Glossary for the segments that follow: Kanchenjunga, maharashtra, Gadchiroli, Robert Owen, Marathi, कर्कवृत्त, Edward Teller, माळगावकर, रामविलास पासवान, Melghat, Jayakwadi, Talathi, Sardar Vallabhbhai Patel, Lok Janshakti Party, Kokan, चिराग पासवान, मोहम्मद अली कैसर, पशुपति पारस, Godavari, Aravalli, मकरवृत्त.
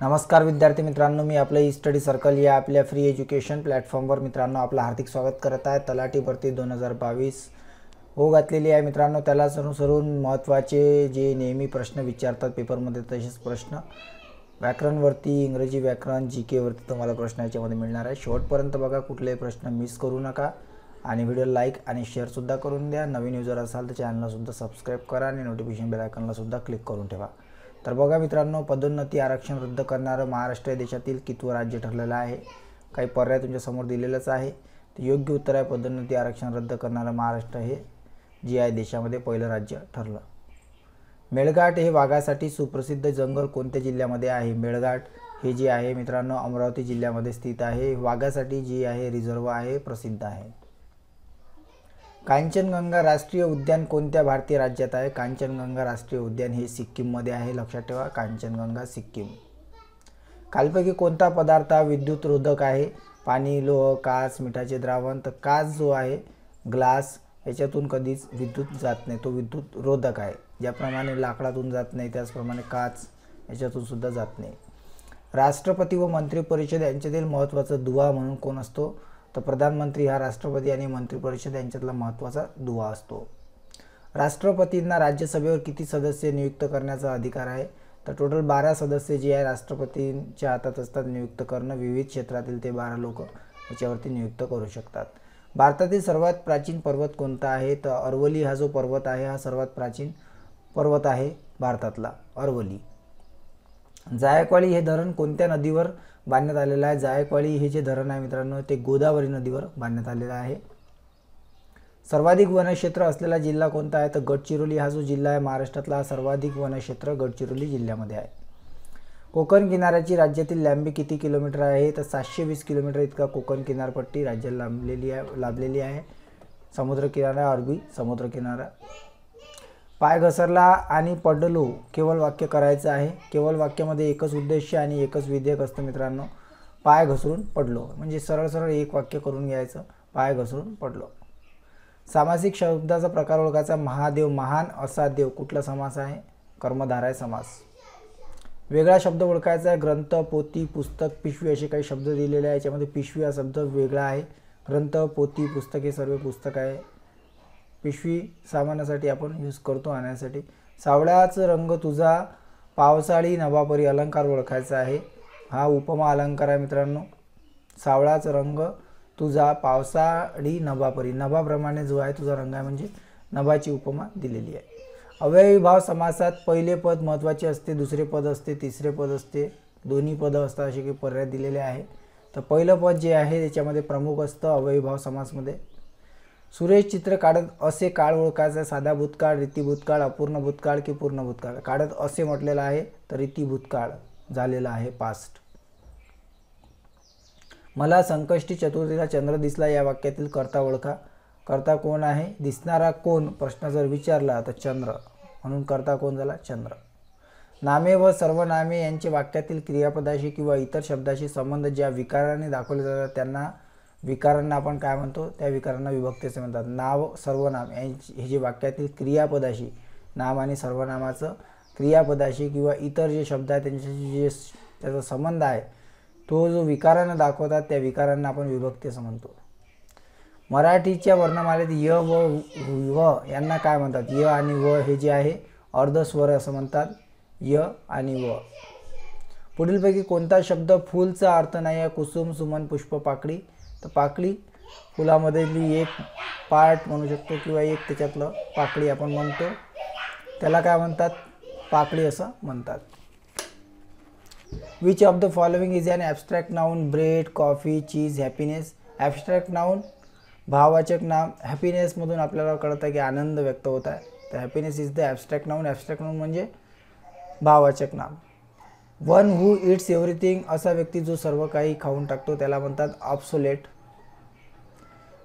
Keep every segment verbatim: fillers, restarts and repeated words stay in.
नमस्कार विद्यार्थी मित्रांनो, मी आपले ई स्टडी सर्कल या आपल्या फ्री एज्युकेशन प्लॅटफॉर्मवर मित्रांनो आपला हार्दिक स्वागत करत आहे। तलाठी भरती दोन हजार बावीस हो घातलेली आहे मित्रांनो, त्याला अनुसरून महत्त्वाचे जे नेहमी प्रश्न विचारतात पेपरमध्ये तसेच प्रश्न व्याकरणवरती, इंग्रजी व्याकरण, जी केवरती तुम्हाला प्रश्न याच्यामध्ये मिळणार आहे। शेवटपर्यंत बघा, कुठलेही प्रश्न मिस करू नका आणि व्हिडिओ लाईक आणि शेअरसुद्धा करून द्या। नवीन यूजर असाल तर चॅनललासुद्धा सबस्क्राईब करा आणि नोटिफिकेशन बेल आयकॉनलासुद्धा क्लिक करून ठेवा। तर बघा मित्रांनो, पदोन्नती आरक्षण रद्द करणारं महाराष्ट्र या देशातील कितवं राज्य ठरलेलं आहे? काही पर्याय तुमच्यासमोर दिलेलाच आहे, तर योग्य उत्तर आहे पदोन्नती आरक्षण रद्द करणारं महाराष्ट्र हे जी आहे देशामध्ये पहिलं राज्य ठरलं। मेळघाट हे वाघासाठी सुप्रसिद्ध जंगल कोणत्या जिल्ह्यामध्ये आहे? मेळघाट हे जे आहे मित्रांनो अमरावती जिल्ह्यामध्ये स्थित आहे। वाघासाठी जी आहे रिझर्व आहे, प्रसिद्ध आहे। कांचनगंगा राष्ट्रीय उद्यान कोणत्या भारतीय राज्यात आहे? कांचनगंगा राष्ट्रीय उद्यान हे सिक्कीममध्ये आहे, लक्षात ठेवा। कांचनगंगा सिक्कीम। खालपैकी कोणता पदार्थ विद्युत रोधक आहे? पाणी, लोह, काच, मिठाचे द्रावण। तर काच जो आहे ग्लास, याच्यातून कधीच विद्युत जात नाही, तो विद्युत रोधक आहे। ज्याप्रमाणे लाकडातून जात नाही त्याचप्रमाणे काच याच्यातून सुद्धा जात नाही। राष्ट्रपती व मंत्रिपरिषद यांच्यातील महत्त्वाचा दुवा म्हणून कोण असतो? तर प्रधानमंत्री हा राष्ट्रपती आणि मंत्रिपरिषद यांच्यातला महत्त्वाचा दुवा असतो। राष्ट्रपतींना राज्यसभेवर किती सदस्य नियुक्त करण्याचा अधिकार आहे? तर टोटल बारा सदस्य जे आहे राष्ट्रपतींच्या हातात असतात नियुक्त करणं। विविध क्षेत्रातील ते बारा लोक याच्यावरती नियुक्त करू शकतात। भारतातील सर्वात प्राचीन पर्वत कोणता आहे? तर अरवली हा जो पर्वत आहे हा सर्वात प्राचीन पर्वत आहे भारतातला, अरवली। जायकवाडी हे धरण कोणत्या नदीवर बांधण्यात आलेलं आहे? जायकवाडी हे जे धरण आहे मित्रांनो ते गोदावरी नदीवर बांधण्यात आलेलं आहे। सर्वाधिक वनक्षेत्र असलेला जिल्हा कोणता आहे? तर गडचिरोली हा जो जिल्हा आहे महाराष्ट्रातला सर्वाधिक वनक्षेत्र गडचिरोली जिल्ह्यामध्ये आहे। कोकण किनाऱ्याची राज्यातील लांबी किती किलोमीटर आहे? तर सातशे वीस किलोमीटर इतका कोकण किनारपट्टी राज्याला लाभलेली आहे लाभलेली आहे समुद्रकिनारा, अरबी समुद्रकिनारा। पाय घसरला आणि पडलो केवळ वाक्य करायचं आहे। केवळ वाक्यामध्ये एकच उद्देश आणि एकच विधेयक असतं मित्रांनो, पाय घसरून पडलो, म्हणजे सरळ सरळ एक वाक्य करून घ्यायचं, पाय घसरून पडलो। सामासिक शब्दाचा प्रकार ओळखायचा, महादेव महान असा देव कुठला समास आहे? कर्मधारय समास। वेगळा शब्द ओळखायचा आहे, ग्रंथ, पोथी, पुस्तक, पिशवी असे काही शब्द दिलेले आहे। याच्यामध्ये पिशवी हा शब्द वेगळा आहे, ग्रंथ, पोथी, पुस्तक हे सर्व पुस्तक आहे। पिशवी सामानासाठी आपण यूज करतो, आणण्यासाठी। सावळाच रंग तुझा पावसाळी नभापरी अलंकार ओळखायचा आहे, हा उपमा अलंकार आहे मित्रांनो। सावळाच रंग तुझा पावसाळी नभापरी, नभाप्रमाणे जो आहे तुझा रंग आहे, म्हणजे नभाची उपमा दिलेली आहे। अव्ययीभाव भाव समासात पहिले पद महत्त्वाचे असते, दुसरे पद असते, तिसरे पद असते, दोन्ही पदं असतात, असे काही पर्याय दिलेले आहे। तर पहिलं पद जे आहे त्याच्यामध्ये प्रमुख असतं अव्ययीभाव समासमध्ये। सुरेश चित्र काढत असे काळ ओळखायचा, साधा भूतकाळ, रीती भूतकाळ, अपूर्ण भूतकाळ की पूर्ण भूतकाळ। काढत असे म्हटलेलं आहे तर रीती भूतकाळ झालेला आहे, पास्ट। मला संकष्टी चतुर्थीला चंद्र दिसला, या वाक्यातील कर्ता ओळखा। कर्ता कोण आहे? दिसणारा कोण प्रश्न जर विचारला तर चंद्र, म्हणून कर्ता कोण झाला? चंद्र। नामे व सर्वनामे यांचे वाक्यातील क्रियापदाशी किंवा इतर शब्दाशी संबंध ज्या विकाराने दाखवले जातात त्यांना विकारांना आपण काय म्हणतो? त्या विकारांना विभक्ती असे म्हणतात। नाव, सर्वनाम हे जे वाक्यातील क्रियापदाशी, नाम आणि सर्वनामाचं क्रियापदाशी किंवा इतर जे शब्द आहेत त्यांच्याशी जे त्याचा संबंध आहे तो जो विकारांना दाखवतात त्या विकारांना आपण विभक्ती असं म्हणतो। मराठीच्या वर्णमालेत य व व यांना काय म्हणतात? य आणि व हे जे आहे अर्धस्वर असं म्हणतात, य आणि व। पुढीलपैकी कोणता शब्द फूलचा अर्थ नाही आहे? कुसुम, सुमन, पुष्प, पाकळी। तर पाकळी फुलामधली एक पार्ट म्हणू शकतो किंवा एक त्याच्यातलं पाकळी आपण म्हणतो, त्याला काय म्हणतात? पाकळी असं म्हणतात। Which of the following is an abstract noun? Bread, coffee, cheese, happiness. Abstract noun भाववाचक नाम। हॅपीनेसमधून आपल्याला कळतं की आनंद व्यक्त होत आहे, तर happiness is the abstract noun. Abstract noun म्हणजे भाववाचक नाम। वन हू इट्स एव्हरीथिंग, असा व्यक्ती जो सर्व काही खाऊन टाकतो त्याला म्हणतात obsolete.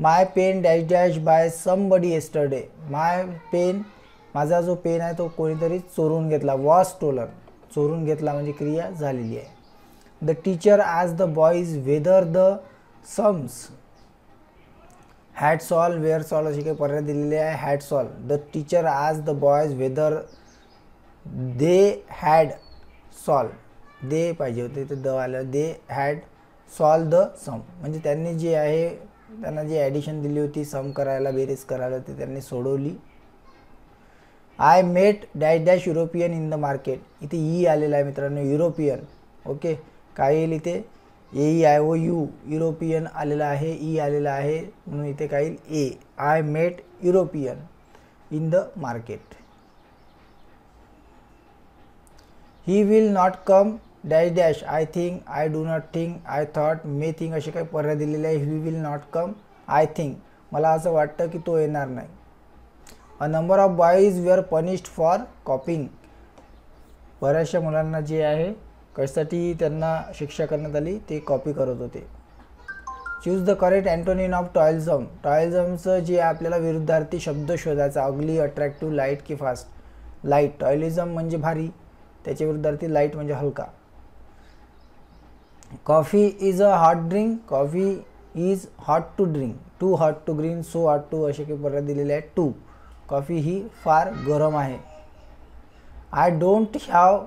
My pen dash dash by somebody yesterday. My pen, माझा जो पेन आहे तो कोणीतरी चोरून घेतला, वॉज स्टोलन, चोरून घेतला म्हणजे क्रिया झालेली आहे। द टीचर आज the boys whether the sums had solved were solved असे काही पर्याय दिलेले आहे। हॅड सॉल, द टीचर आज the boys whether they had solved they पाहिजे होते तर द आलं, they had solved the sum म्हणजे त्यांनी जे आहे त्यांना जी ॲडिशन दिली होती सम करायला बेरीज करायला ते त्यांनी सोडवली. I met dash dash European in the market इथे ई आलेला आहे मित्रांनो युरोपियन. ओके काय येईल इथे ए ई आय ओ यू युरोपियन आलेला आहे ई आलेला आहे म्हणून इथे काय येईल a. I met European in the market. He will not come dash dash I think I do not think I thought may think असे काही पर्याय दिलेले आहे. He will not come I think मला असं वाटतं की तो येणार नाही. A number of boys we are punished for copying बऱ्याचशा मुलांना जे आहे कशासाठी त्यांना शिक्षा करण्यात आली ते कॉपी करत होते. Choose the correct antonym of toilsome टॉयल्झमचं जे आपल्याला विरुद्धार्थी शब्द शोधायचा अगली अट्रॅक्टिव्ह लाईट की फास्ट लाईट टॉयलिझम म्हणजे भारी त्याचे विरुद्धार्थी लाईट म्हणजे हलका. Coffee is a hot drink coffee is hot to drink too hot to green so hot to असे काही पर्याय दिलेले आहेत टू कॉफी ही फार गरम आहे. I don't have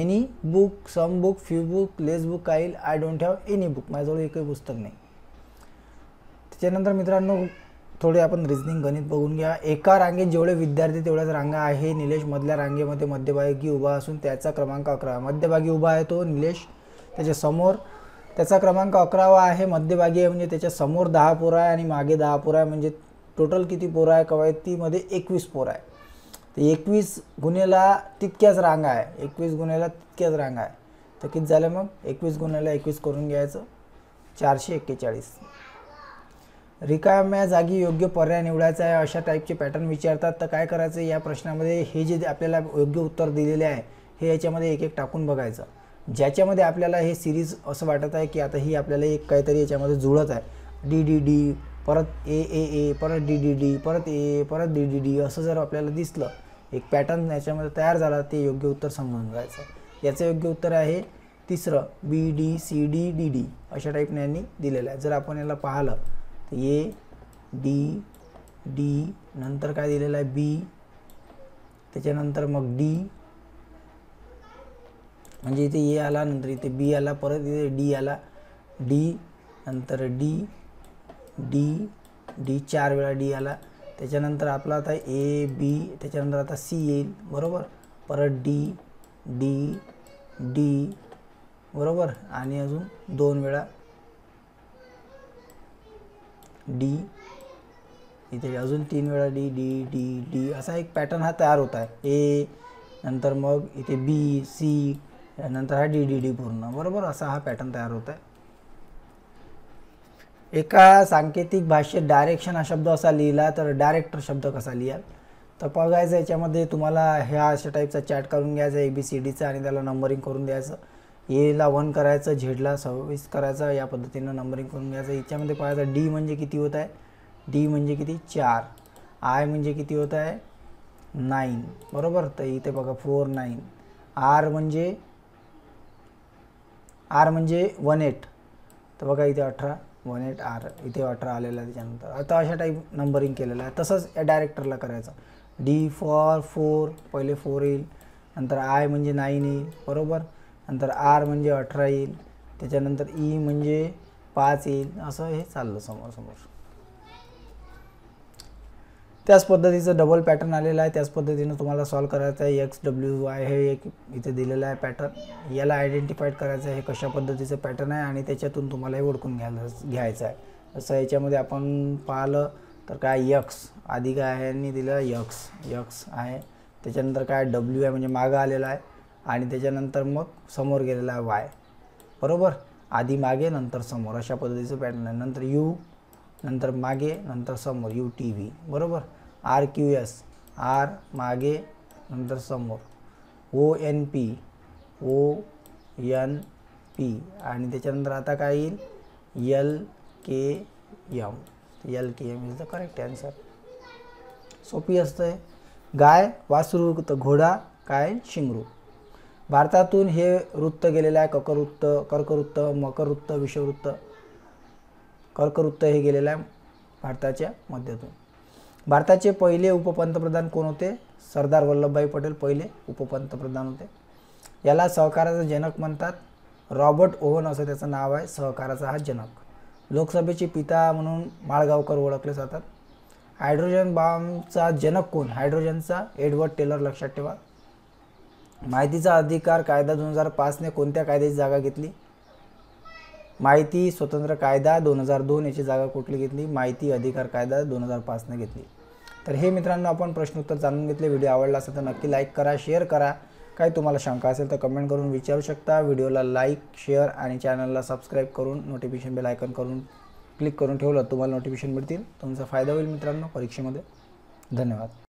any book some book few book less book काही I don't have any book माझ्याजवळ एकही पुस्तक नाही. त्याच्यानंतर मित्रांनो थोडे आपण रिजनिंग गणित बघून घ्या. एका रांगेत जेवढे विद्यार्थी तेवढ्याच रांगा आहे. निलेश मधल्या रांगेमध्ये मध्यभागी उभा असून त्याचा क्रमांक अकरा मध्यभागी उभा आहे तो निलेश त्याच्यासमोर त्याचा क्रमांक अकरावा आहे मध्यभागी आहे म्हणजे त्याच्यासमोर दहा पोरं आहे आणि मागे दहा पोरं आहे म्हणजे टोटल किती पोरं आहे कवायतीमध्ये एकवीस पोरं आहे. तर एकवीस गुन्ह्याला तितक्याच रांगा आहे एकवीस गुन्ह्याला तितक्याच रांगा आहे तर किती झालं मग एकवीस गुन्ह्याला एकवीस करून घ्यायचं चारशे एक्केचाळीस. रिकाम्या जागी योग्य पर्याय निवडायचा आहे अशा टाईपचे पॅटर्न विचारतात तर काय करायचं या प्रश्नामध्ये हे जे आपल्याला योग्य उत्तर दिलेले आहे हे याच्यामध्ये एक एक टाकून बघायचं ज्याच्यामध्ये आपल्याला हे सिरीज असं वाटत आहे की आता ही आपल्याला एक काहीतरी याच्यामध्ये जुळत आहे डी डी डी परत ए ए ए परत डी डी डी परत ए परत डी डी डी असं जर आपल्याला दिसलं एक पॅटर्न याच्यामध्ये तयार झाला ते योग्य उत्तर समजून जायचं. याचं योग्य उत्तर आहे तिसरं B D C D D D अशा टाईपने यांनी दिलेलं आहे. जर आपण याला पाहिलं ए डी डी नंतर काय दिलेलं आहे बी त्याच्यानंतर मग डी म्हणजे इथे ए आला नंतर इथे बी आला परत इथे डी आला डी नंतर डी डी डी चार वेळा डी आला त्याच्यानंतर आपला आता ए बी त्याच्यानंतर आता सी येईल बरोबर परत डी डी डी बरोबर आणि अजून दोन वेळा डी इथे अजून तीन वेळा डी डी डी डी असा एक पॅटर्न हा तयार होता आहे ए नंतर मग इथे बी सी नंतर हा डी डी डी पूर्ण बरोबर असा हा पॅटर्न तयार होता आहे. एका सांकेतिक भाषेत डायरेक्शन हा शब्द असा लिहिला तर डायरेक्टर शब्द कसा लिहाल तर बघायचं याच्यामध्ये तुम्हाला ह्या अशा टाईपचा चॅट करून घ्यायचा ए बी सी डीचा आणि त्याला नंबरिंग करून द्यायचं एला वन करायचं झेडला सव्वीस करायचं या पद्धतीनं नंबरिंग करून घ्यायचं. याच्यामध्ये पाहायचं डी म्हणजे किती होत आहे डी म्हणजे किती चार आय म्हणजे किती होत आहे नाईन बरोबर तर इथे बघा फोर नाईन आर म्हणजे आर म्हणजे वन एट तर बघा इथे अठरा वन एट आर इथे अठरा आलेला आहे. त्याच्यानंतर आता अशा टाईप नंबरिंग केलेलं आहे. तसंच या डायरेक्टरला करायचं डी फॉर फोर पहिले फोर येईल नंतर आय म्हणजे नाईन येईल बरोबर नंतर आर म्हणजे अठरा येईल त्याच्यानंतर ई म्हणजे पाच येईल असं हे चाललं समोर समोर. त्याच पद्धतीचं डबल पॅटर्न आलेला आहे त्याच पद्धतीनं तुम्हाला सॉल्व करायचं आहे. एक्स डब्ल्यू वाय हे एक इथे दिलेलं आहे पॅटर्न याला आयडेंटिफाईड करायचं आहे हे कशा पद्धतीचं पॅटर्न आहे आणि त्याच्यातून तुम्हाला हे ओळखून घ्यायला घ्यायचं आहे. जसं याच्यामध्ये आपण पाहिलं तर काय यक्स आधी काय आहे यांनी दिलं यक्स यक्स आहे त्याच्यानंतर काय डब्ल्यू आहे म्हणजे मागं आलेला आहे आणि त्याच्यानंतर मग समोर गेलेला आहे वाय बरोबर आधी मागे नंतर समोर अशा पद्धतीचं पॅटर्न आहे. नंतर यू नंतर मागे नंतर समोर यू टी व्ही बरोबर आर क्यू एस आर मागे नंतर समोर O N P O N P आणि त्याच्यानंतर आता काय येईल L K M L K M is the correct answer. सोपी असते गाय वासरू तर घोडा काय शिंगरू. भारतातून हे वृत्त गेलेलं आहे ककवृत्त कर्कवृत्त मकरवृत्त विषववृत्त कर्कवृत्त हे गेलेलं आहे भारताच्या मध्यातून. भारताचे पहिले उपपंतप्रधान कोण होते सरदार वल्लभभाई पटेल पहिले उपपंतप्रधान होते. याला सहकाराचा जनक म्हणतात रॉबर्ट ओवन असं त्याचं नाव आहे। सहकाराचा हा जनक, लोकसभेचे पिता म्हणून माळगावकर ओळखले जातात। हायड्रोजन बॉम्बचा जनक कोण? हायड्रोजनचा एडवर्ड टेलर, लक्षात ठेवा। माहितीचा अधिकार कायदा दोन हजार पाच ने कोणत्या कायद्याची जागा घेतली? माहिती स्वतंत्र कायदा दोन हजार दोन याची जागा कुठली घेतली? माहिती अधिकार कायदा दोन हजार पाच ने घेतली। तर हे मित्रांनो आपण प्रश्न उत्तर जाणून घेतले। व्हिडिओ आवडला असेल तर नक्की लाईक करा, शेअर करा। काही तुम्हाला शंका असेल तर कमेंट करून विचारू शकता। व्हिडिओला लाईक, शेअर आणि चॅनलला सबस्क्राइब करून नोटिफिकेशन बेल आयकॉन करून क्लिक करून ठेवलं तुम्हाला नोटिफिकेशन मिळतील। तुमचा फायदा होईल मित्रांनो परीक्षेमध्ये। धन्यवाद।